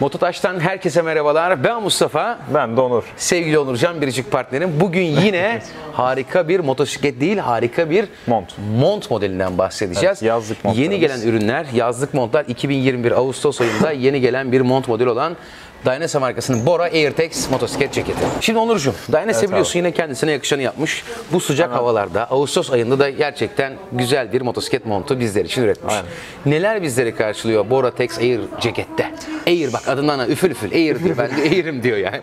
Mototaş'tan herkese merhabalar. Ben Mustafa. Ben Donur. Sevgili Onur Can, biricik partnerim. Bugün yine harika bir motosiklet değil, harika bir mont modelinden bahsedeceğiz. Evet, yazlık montlar. Yeni gelen ürünler, yazlık montlar. 2021 Ağustos ayında yeni gelen bir mont modeli olan Dainese markasının Bora AirTex motosiklet ceketi. Şimdi Onurcuğum, Dainese evet, biliyorsun abi, yine kendisine yakışanı yapmış. Bu sıcak havalarda, Ağustos ayında da gerçekten güzel bir motosiklet montu bizler için üretmiş. Aynen. Neler bizleri karşılıyor Bora Tex Air cekette? Air, bak adından üfül üfül Air diyor. Ben de Air'im diyor yani.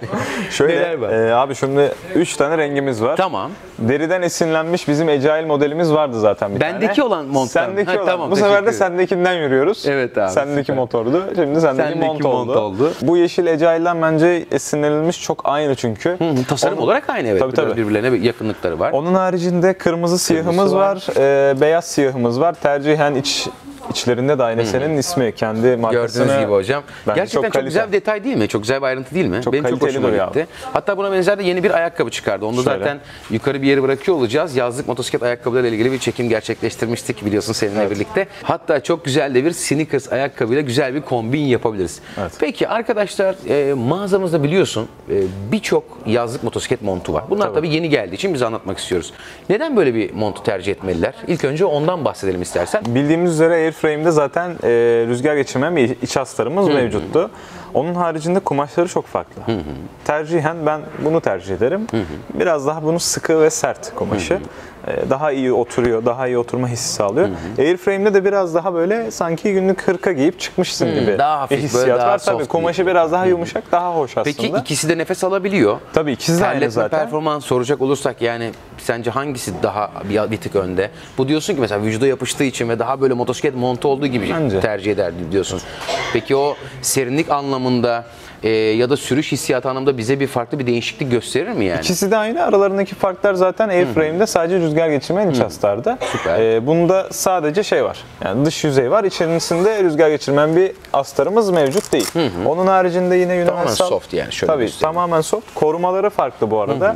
Şöyle abi, şimdi 3 tane rengimiz var. Tamam. Deriden esinlenmiş bizim Ecail modelimiz vardı zaten bir tane. Bendeki olan monttan. Sendeki olan. Tamam, bu sefer de sendekinden yürüyoruz. Evet abi. Sendeki süper motordu. Şimdi sendeki mont oldu. Bu yeşil Ecail'den bence esinlenilmiş, çok aynı çünkü. Tasarım olarak aynı, evet. Tabii. Birbirlerine yakınlıkları var. Onun haricinde kırmızı siyahımız var. Beyaz siyahımız var. Tercihen içlerinde Dainese'nin ismi, kendi markasını. Gördüğünüz gibi hocam. Gerçekten çok güzel bir detay değil mi? Çok güzel bir ayrıntı değil mi? Çok benim çok hoşuma gitti. Hatta buna benzer de yeni bir ayakkabı çıkardı. Onu da zaten yukarı bir yere bırakıyor olacağız. Yazlık motosiklet ayakkabılarıyla ilgili bir çekim gerçekleştirmiştik biliyorsun seninle birlikte. Hatta çok güzel de bir sneakers ayakkabıyla güzel bir kombin yapabiliriz. Evet. Peki arkadaşlar, mağazamızda biliyorsun birçok yazlık motosiklet montu var. Bunlar tabii yeni geldiği için biz anlatmak istiyoruz. Neden böyle bir montu tercih etmeliler? İlk önce ondan bahsedelim istersen. Bildiğimiz üzere Airframe'de zaten rüzgar geçirmeyen iç astarımız mevcuttu. Onun haricinde kumaşları çok farklı. Tercihen ben bunu tercih ederim. Biraz daha bunu sıkı ve sert kumaşı. Daha iyi oturuyor, daha iyi oturma hissi sağlıyor. Airframe'de de biraz daha böyle sanki günlük hırka giyip çıkmışsın gibi. Daha hafif, hissiyat böyle, daha var tabii. Kumaşı gibi, biraz daha yumuşak, daha hoş aslında. Peki ikisi de nefes alabiliyor. Tabii ikisi de aynı zaten. Terletme performans soracak olursak, yani sence hangisi daha bir tık önde? Bu diyorsun ki mesela vücuda yapıştığı için ve daha böyle motosiklet montu olduğu gibi tercih ederdi diyorsun. Peki o serinlik anlamında ya da sürüş hissiyatı anlamında bize bir farklı bir değişiklik gösterir mi yani? İkisi de aynı. Aralarındaki farklar zaten Airframe'de sadece rüzgar geçirmeyen iç astarda. Bunda sadece şey var. Yani dış yüzey var. İçerisinde rüzgar geçirmeyen bir astarımız mevcut değil. Onun haricinde yine universal. Soft yani. Şöyle tabii göstereyim. Tamamen soft. Korumaları farklı bu arada.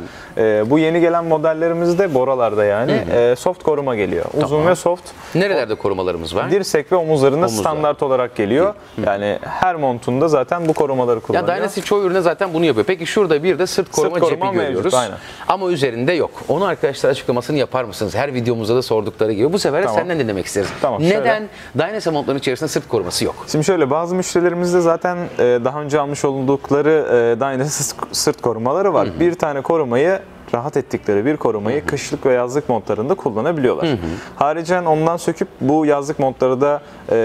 Bu yeni gelen modellerimizde Bora'larda yani soft koruma geliyor. Uzun ve soft. Nerelerde korumalarımız var? Dirsek ve omuzlarında standart olarak geliyor. Yani her montunda zaten bu korumaları kullanıyor. Ya Dainese çoğu ürüne zaten bunu yapıyor. Peki şurada bir de sırt koruma cepi görüyoruz. Mevcut, ama üzerinde yok. Onu arkadaşlar açıklamasını yapar mısınız? Her videomuzda da sordukları gibi. Bu sefer de senden dinlemek isteriz. Neden Dainese montların içerisinde sırt koruması yok? Şimdi şöyle, bazı müşterilerimizde zaten daha önce almış oldukları Dainese sırt korumaları var. Bir tane korumayı, rahat ettikleri bir korumayı kışlık ve yazlık montlarında kullanabiliyorlar. Haricen ondan söküp bu yazlık montları da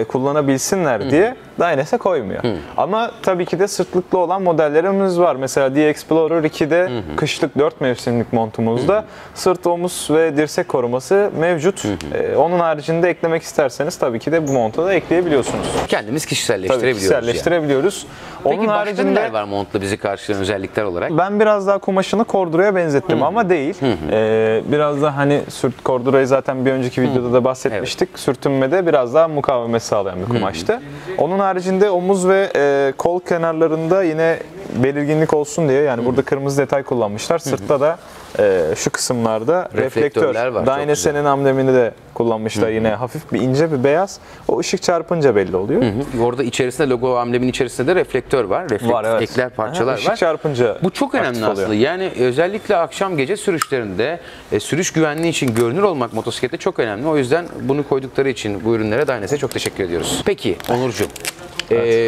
kullanabilsinler diye Dainese koymuyor. Ama tabii ki de sırtlıklı olan modellerimiz var. Mesela D-Explorer 2'de kışlık 4 mevsimlik montumuzda sırt, omuz ve dirsek koruması mevcut. Onun haricinde eklemek isterseniz tabii ki de bu monta da ekleyebiliyorsunuz. Kendimiz kişiselleştirebiliyoruz. Tabii, kişiselleştirebiliyoruz. Yani. Onun haricinde neler var montla bizi karşılayan özellikler olarak? Ben biraz daha kumaşını Cordura'ya benzettim. Ama değil. Biraz da hani Cordura'yı zaten bir önceki videoda da bahsetmiştik. Sürtünmede biraz daha mukavemet sağlayan bir kumaştı. Onun haricinde omuz ve kol kenarlarında yine belirginlik olsun diye, yani burada kırmızı detay kullanmışlar. Sırtta da şu kısımlarda reflektör var. Dainese'nin amblemini de kullanmışlar. Yine hafif bir ince bir beyaz. O ışık çarpınca belli oluyor. Orada içerisinde logo, amblemin içerisinde de reflektör var. Ekler, parçalar var. Işık çarpınca. Bu çok önemli aslında. Yani özellikle akşam gece sürüşlerinde sürüş güvenliği için görünür olmak motosiklette çok önemli. O yüzden bunu koydukları için bu ürünlere Dainese'ye çok teşekkür ediyoruz. Peki Onurcuğum.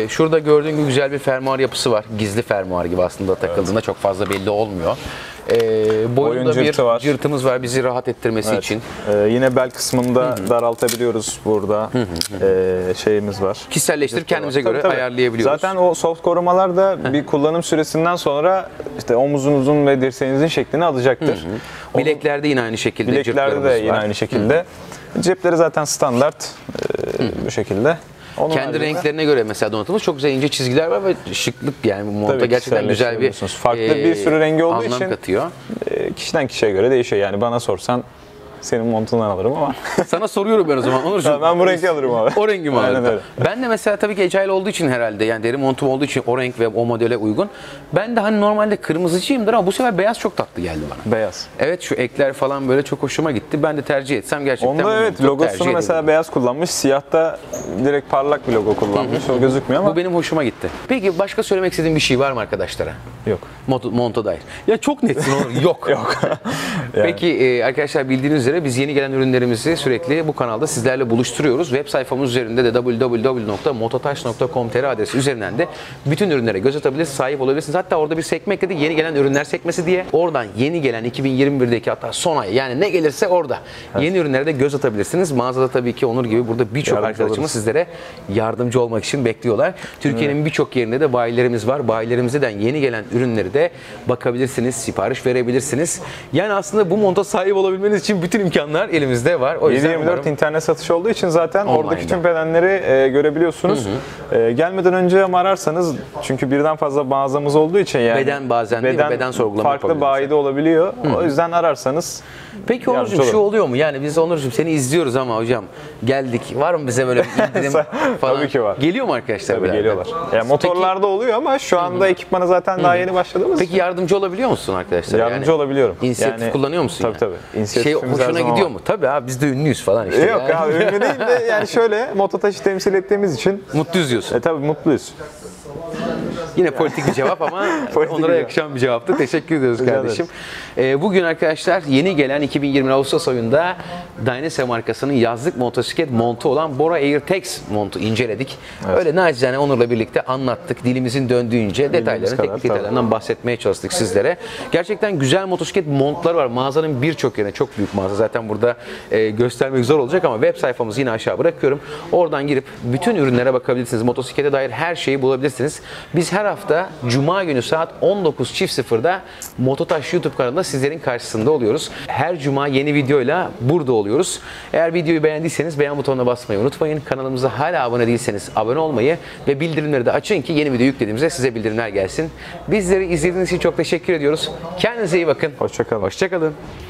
Şurada gördüğün gibi güzel bir fermuar yapısı var. Gizli fermuar gibi aslında, takıldığında çok fazla belli olmuyor. Boyunda bir cırtımız var bizi rahat ettirmesi için. Yine bel kısmında daraltabiliyoruz burada. Şeyimiz var. Kişiselleştirip kendimize göre ayarlayabiliyoruz. Zaten o soft korumalar da bir kullanım süresinden sonra işte omuzunuzun ve dirseğinizin şeklini alacaktır. Bileklerde yine aynı şekilde. Bileklerde de yine aynı şekilde. Cepleri zaten standart bu şekilde. Onun kendi renklerine göre mesela donatılmış çok güzel ince çizgiler var ve şıklık, yani monta tabii gerçekten güzel bir farklı bir sürü rengi olduğu için anlam katıyor. Kişiden kişiye göre değişiyor. Yani bana sorsan senin montundan alırım ama. Sana soruyorum ben o zaman Onurcuğum. Ben bu rengi alırım abi. O rengi mi alırım? Ben de mesela tabii ki Ecail olduğu için herhalde, yani deri montum olduğu için o renk ve o modele uygun. Ben de hani normalde kırmızıcıyımdır ama bu sefer beyaz çok tatlı geldi bana. Beyaz. Evet, şu ekler falan böyle çok hoşuma gitti. Ben de tercih etsem gerçekten. Onda evet, logosunu mesela beyaz kullanmış. Siyahta direkt parlak bir logo kullanmış. Hı hı. O gözükmüyor ama. Bu benim hoşuma gitti. Peki başka söylemek istediğin bir şey var mı arkadaşlara? Yok. Monta dair. Ya çok netsin Onur. Yok. Yok. Yani. Peki arkadaşlar, bildiğiniz üzere biz yeni gelen ürünlerimizi sürekli bu kanalda sizlerle buluşturuyoruz. Web sayfamız üzerinde de www.mototaş.com.tr adresi üzerinden de bütün ürünlere göz atabilirsiniz, sahip olabilirsiniz. Hatta orada bir sekme ekledik, yeni gelen ürünler sekmesi diye. Oradan yeni gelen 2021'deki hatta son ay, yani ne gelirse orada yeni ürünlere de göz atabilirsiniz. Mağazada tabii ki Onur gibi burada birçok arkadaşımız sizlere yardımcı olmak için bekliyorlar. Türkiye'nin birçok yerinde de bayilerimiz var. Bayilerimizden yeni gelen ürünleri de bakabilirsiniz, sipariş verebilirsiniz. Yani aslında bu monta sahip olabilmeniz için bütün imkanlar elimizde var. O yüzden 24 internet satışı olduğu için zaten oradaki tüm bedenleri görebiliyorsunuz. Hı hı. Gelmeden önce ama ararsanız, çünkü birden fazla mağazamız olduğu için yani beden sorgulama farklı bayide olabiliyor. Hı. O yüzden ararsanız. Peki Onurcuğum, şu oluyor mu? Yani biz Onurcuğum seni izliyoruz ama hocam geldik. Var mı bize böyle bir indirim falan? Tabii ki var. Geliyor mu arkadaşlar? Tabii geliyorlar. Yani motorlarda oluyor ama şu anda ekipmana zaten daha yeni başladığımız. Peki yardımcı olabiliyor musun arkadaşlar? Yardımcı olabiliyorum. İnisiyatif kullanıyor musun? Tabii tabii. Hoşuna gidiyor mu? Tabii abi, biz de ünlüyüz falan işte. Yok yani. Abi ünlü değil de yani şöyle Mototaş'ı temsil ettiğimiz için. Mutluyuz diyorsun. Tabii mutluyuz. Yine politik bir cevap ama Onur'a yakışan bir cevaptı. Teşekkür ediyoruz kardeşim. Bugün arkadaşlar yeni gelen 2020 Ağustos ayında Dainese markasının yazlık motosiklet montu olan Bora AirTex montu inceledik. Evet. Öyle nacizane Onur'la birlikte anlattık. Dilimizin döndüğünce detaylarını, teknik detaylarından bahsetmeye çalıştık sizlere. Gerçekten güzel motosiklet montları var. Mağazanın birçok yerine, çok büyük mağaza. Zaten burada göstermek zor olacak ama web sayfamızı yine aşağı bırakıyorum. Oradan girip bütün ürünlere bakabilirsiniz. Motosiklete dair her şeyi bulabilirsiniz. Biz her hafta Cuma günü saat 19.00'da Mototaş YouTube kanalında sizlerin karşısında oluyoruz. Her Cuma yeni videoyla burada oluyoruz. Eğer videoyu beğendiyseniz beğen butonuna basmayı unutmayın. Kanalımıza hala abone değilseniz abone olmayı ve bildirimleri de açın ki yeni video yüklediğimizde size bildirimler gelsin. Bizleri izlediğiniz için çok teşekkür ediyoruz. Kendinize iyi bakın. Hoşça kalın. Hoşça kalın.